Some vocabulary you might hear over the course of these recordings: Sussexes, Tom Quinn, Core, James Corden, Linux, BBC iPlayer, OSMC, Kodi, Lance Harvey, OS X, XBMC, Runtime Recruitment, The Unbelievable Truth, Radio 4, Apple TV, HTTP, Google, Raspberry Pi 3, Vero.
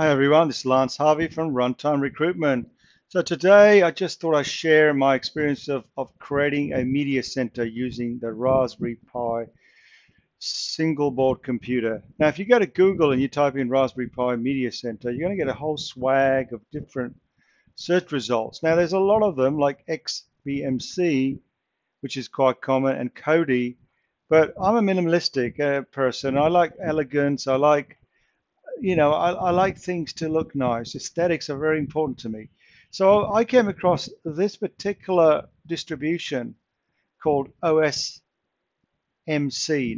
Hi everyone, this is Lance Harvey from Runtime Recruitment. So today I just thought I'd share my experience of creating a media center using the Raspberry Pi single board computer. Now if you go to Google and you type in Raspberry Pi media center, you're going to get a whole swag of different search results. Now there's a lot of them like XBMC, which is quite common, and Kodi, but I'm a minimalistic person. I like elegance, I like I like things to look nice. Aesthetics are very important to me. So I came across this particular distribution called OSMC.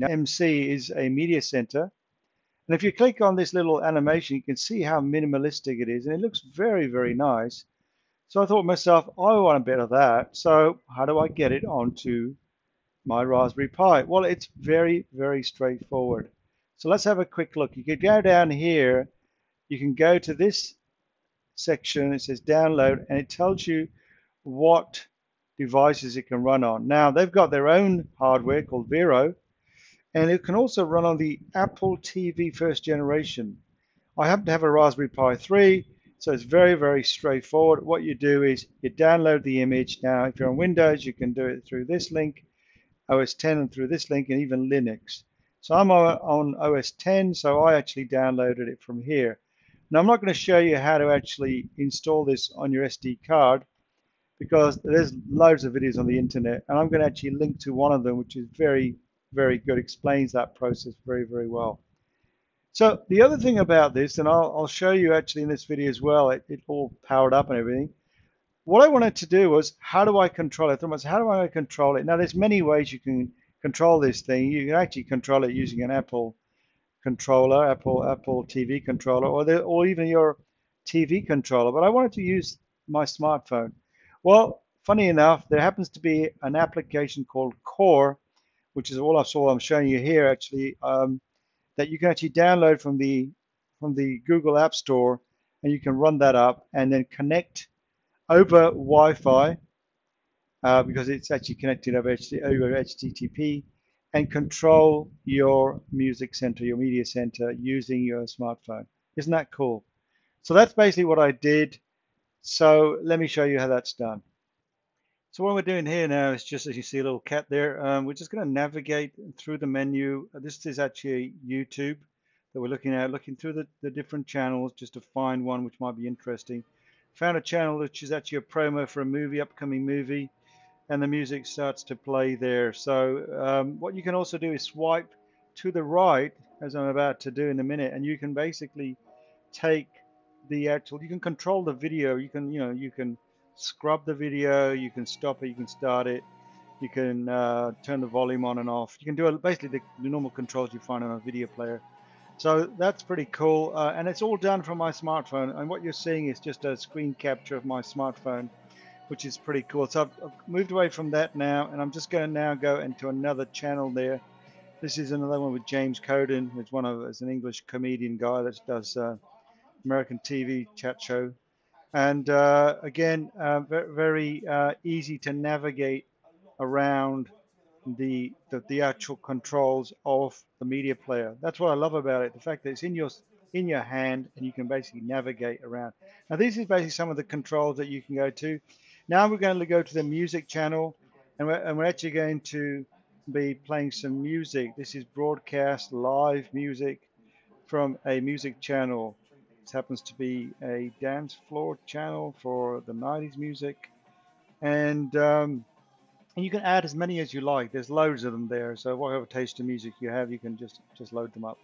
Now, MC is a media center. And if you click on this little animation, you can see how minimalistic it is. And it looks very, very nice. So I thought to myself, I want a bit of that. So how do I get it onto my Raspberry Pi? Well, it's very, very straightforward. So let's have a quick look. You could go down here, you can go to this section, it says download, and it tells you what devices it can run on. Now they've got their own hardware called Vero, and it can also run on the Apple TV first generation. I happen to have a Raspberry Pi 3, so it's very, very straightforward. What you do is you download the image. Now if you're on Windows, you can do it through this link, OS X, and through this link, and even Linux. So I'm on OS X, so I actually downloaded it from here. Now I'm not going to show you how to actually install this on your SD card because there's loads of videos on the internet, and I'm going to actually link to one of them, which is very, very good, explains that process very, very well. So the other thing about this, and I'll show you actually in this video as well, it all powered up and everything. What I wanted to do was, how do I control it? How do I control it? Now there's many ways you can control this thing. You can actually control it using an Apple controller, Apple TV controller, or even your TV controller, but I wanted to use my smartphone. Well, funny enough, there happens to be an application called Core, which is all I saw I'm showing you here actually, that you can actually download from the Google App Store, and you can run that up and then connect over Wi-Fi, because it's actually connected over HTTP, and control your music center, your media center, using your smartphone. Isn't that cool? So that's basically what I did. So let me show you how that's done. So what we're doing here now is just, as you see a little cat there, we're just going to navigate through the menu. This is actually YouTube that we're looking at, looking through the different channels just to find one which might be interesting. Found a channel which is actually a promo for a movie, upcoming movie, and the music starts to play there. So what you can also do is swipe to the right, as I'm about to do in a minute, and you can basically take the actual, you can control the video, you can, you can scrub the video, you can stop it, you can start it, you can turn the volume on and off. You can do basically the normal controls you find on a video player. So that's pretty cool, and it's all done from my smartphone, and what you're seeing is just a screen capture of my smartphone, which is pretty cool. So I've moved away from that now, and I'm just going to now go into another channel there. This is another one with James Corden, who's an English comedian guy that does American TV chat show. And again, very easy to navigate around the actual controls of the media player. That's what I love about it, the fact that it's in your hand, and you can basically navigate around. Now this is basically some of the controls that you can go to. Now we're going to go to the music channel, and we're actually going to be playing some music. This is broadcast live music from a music channel. This happens to be a dance floor channel for the 90s music, and you can add as many as you like. There's loads of them there, so whatever taste of music you have, you can just load them up.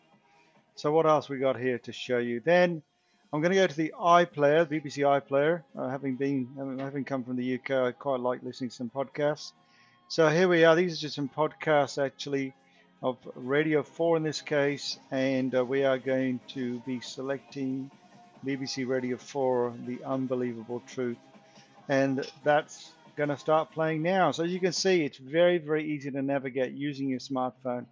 So what else we got here to show you? Then I'm going to go to the iPlayer, BBC iPlayer. Having come from the UK, I quite like listening to some podcasts. So here we are. These are just some podcasts actually of Radio 4 in this case, and we are going to be selecting BBC Radio 4, The Unbelievable Truth, and that's going to start playing now. So you can see it's very, very easy to navigate using your smartphone.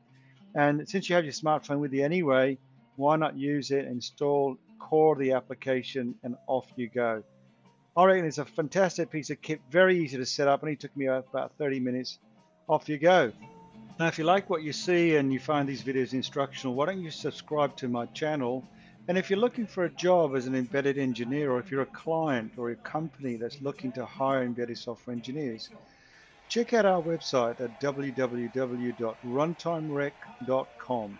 And since you have your smartphone with you anyway, why not use it, install Core the application, and off you go. I reckon it's a fantastic piece of kit, very easy to set up, and it took me about 30 minutes. Off you go. Now if you like what you see and you find these videos instructional, why don't you subscribe to my channel And if you're looking for a job as an embedded engineer, or if you're a client or a company that's looking to hire embedded software engineers, check out our website at www.runtimerec.com.